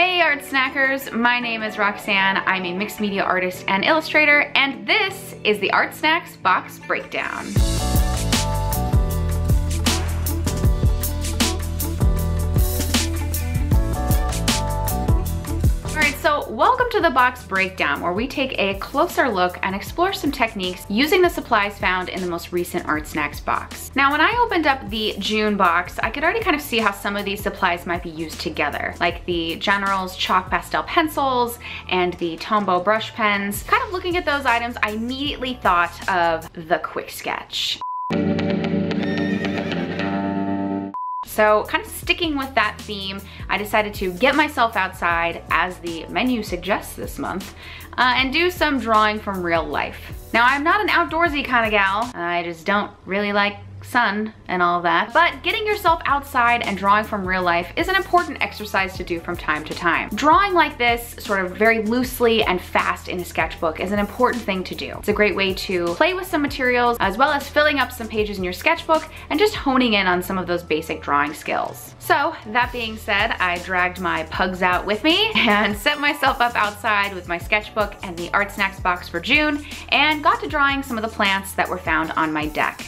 Hey Art Snackers, my name is Roxanne. I'm a mixed media artist and illustrator, and this is the Art Snacks Box Breakdown. So welcome to the box breakdown, where we take a closer look and explore some techniques using the supplies found in the most recent Art Snacks box. Now, when I opened up the June box, I could already kind of see how some of these supplies might be used together, like the General's chalk pastel pencils and the Tombow brush pens. Kind of looking at those items, I immediately thought of the quick sketch. So kind of sticking with that theme, I decided to get myself outside, as the menu suggests this month, and do some drawing from real life. Now, I'm not an outdoorsy kind of gal. I just don't really like sun and all that, but getting yourself outside and drawing from real life is an important exercise to do from time to time. Drawing like this, sort of very loosely and fast in a sketchbook, is an important thing to do. It's a great way to play with some materials, as well as filling up some pages in your sketchbook and just honing in on some of those basic drawing skills. So that being said, I dragged my pugs out with me and set myself up outside with my sketchbook and the Art Snacks box for June, and got to drawing some of the plants that were found on my deck.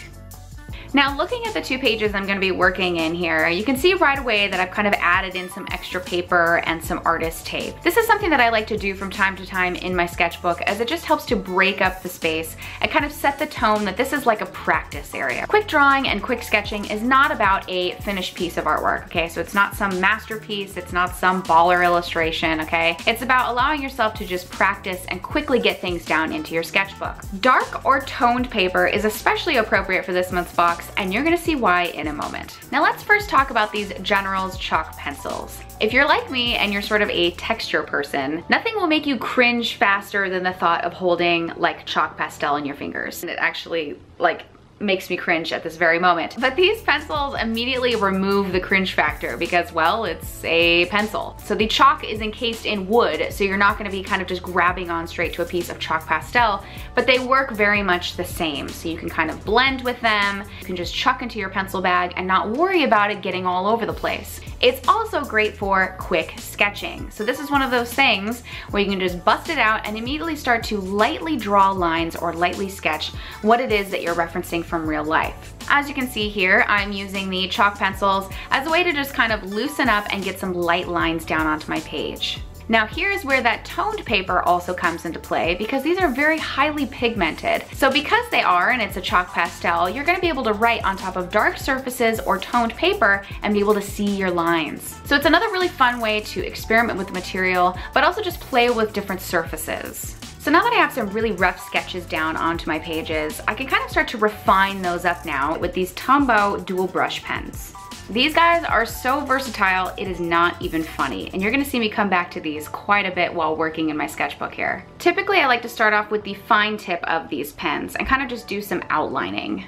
Now, looking at the two pages I'm gonna be working in here, you can see right away that I've kind of added in some extra paper and some artist tape. This is something that I like to do from time to time in my sketchbook, as it just helps to break up the space and kind of set the tone that this is like a practice area. Quick drawing and quick sketching is not about a finished piece of artwork, okay? So it's not some masterpiece, it's not some baller illustration, okay? It's about allowing yourself to just practice and quickly get things down into your sketchbook. Dark or toned paper is especially appropriate for this month's box, and you're gonna see why in a moment. Now, let's first talk about these General's chalk pencils. If you're like me and you're sort of a texture person, nothing will make you cringe faster than the thought of holding like chalk pastel in your fingers. And it actually like makes me cringe at this very moment. But these pencils immediately remove the cringe factor because, well, it's a pencil. So the chalk is encased in wood, so you're not gonna be kind of just grabbing on straight to a piece of chalk pastel, but they work very much the same. So you can kind of blend with them, you can just chuck into your pencil bag and not worry about it getting all over the place. It's also great for quick sketching. So this is one of those things where you can just bust it out and immediately start to lightly draw lines or lightly sketch what it is that you're referencing from real life. As you can see here, I'm using the chalk pencils as a way to just kind of loosen up and get some light lines down onto my page. Now, here's where that toned paper also comes into play, because these are very highly pigmented. So because they are, and it's a chalk pastel, you're gonna be able to write on top of dark surfaces or toned paper and be able to see your lines. So it's another really fun way to experiment with the material, but also just play with different surfaces. So now that I have some really rough sketches down onto my pages, I can kind of start to refine those up now with these Tombow dual brush pens. These guys are so versatile, it is not even funny. And you're gonna see me come back to these quite a bit while working in my sketchbook here. Typically, I like to start off with the fine tip of these pens and kind of just do some outlining.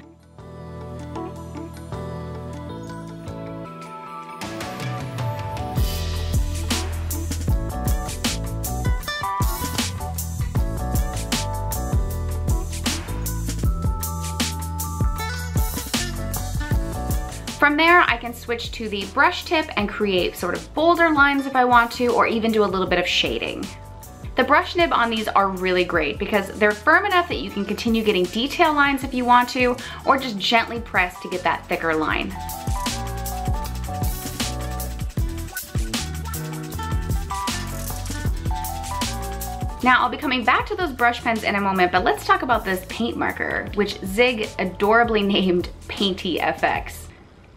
From there, I can switch to the brush tip and create sort of bolder lines if I want to, or even do a little bit of shading. The brush nib on these are really great because they're firm enough that you can continue getting detail lines if you want to, or just gently press to get that thicker line. Now, I'll be coming back to those brush pens in a moment, but let's talk about this paint marker, which Zig adorably named Painty FX.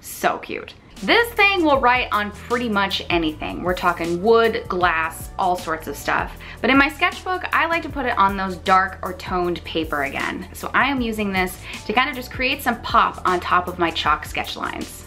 So cute. This thing will write on pretty much anything. We're talking wood, glass, all sorts of stuff. But in my sketchbook, I like to put it on those dark or toned paper again. So I am using this to kind of just create some pop on top of my chalk sketch lines.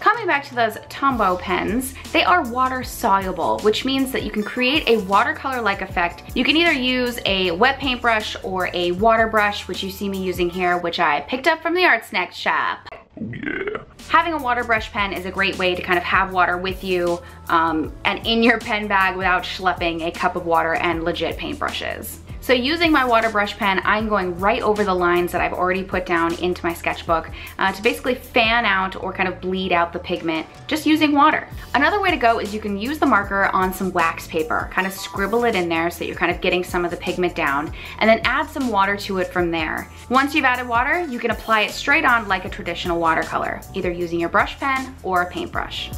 Coming back to those Tombow pens, they are water soluble, which means that you can create a watercolor-like effect. You can either use a wet paintbrush or a water brush, which you see me using here, which I picked up from the Art Snack shop. Yeah. Having a water brush pen is a great way to kind of have water with you and in your pen bag without schlepping a cup of water and legit paintbrushes. So using my water brush pen, I'm going right over the lines that I've already put down into my sketchbook to basically fan out or kind of bleed out the pigment, just using water. Another way to go is you can use the marker on some wax paper, kind of scribble it in there so that you're kind of getting some of the pigment down, and then add some water to it from there. Once you've added water, you can apply it straight on like a traditional watercolor, either using your brush pen or a paintbrush.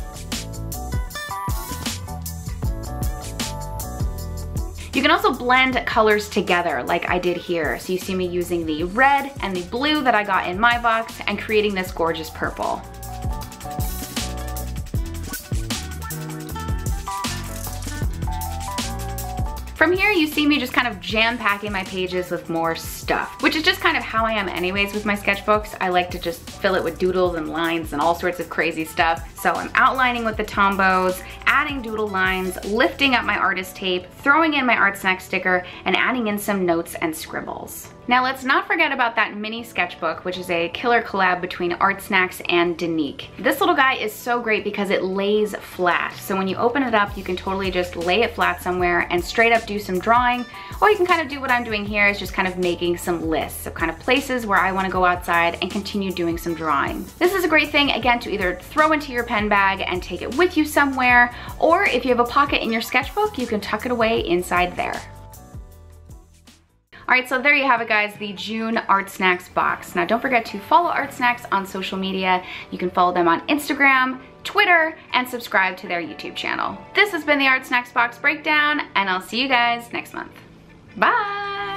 You can also blend colors together like I did here. So you see me using the red and the blue that I got in my box and creating this gorgeous purple. From here, you see me just kind of jam-packing my pages with more stuff, which is just kind of how I am anyways with my sketchbooks. I like to just fill it with doodles and lines and all sorts of crazy stuff. So I'm outlining with the Tombows, adding doodle lines, lifting up my artist tape, throwing in my Art Snack sticker, and adding in some notes and scribbles. Now let's not forget about that mini sketchbook, which is a killer collab between Art Snacks and Danique. This little guy is so great because it lays flat. So when you open it up, you can totally just lay it flat somewhere and straight up do some drawing, or you can kind of do what I'm doing here, is just kind of making some lists of kind of places where I want to go outside and continue doing some drawing. This is a great thing, again, to either throw into your pen bag and take it with you somewhere, or if you have a pocket in your sketchbook, you can tuck it away inside there. All right, so there you have it, guys, the June Art Snacks box. Now don't forget to follow Art Snacks on social media. You can follow them on Instagram, Twitter, and subscribe to their YouTube channel. This has been the Art Snacks Box Breakdown, and I'll see you guys next month. Bye!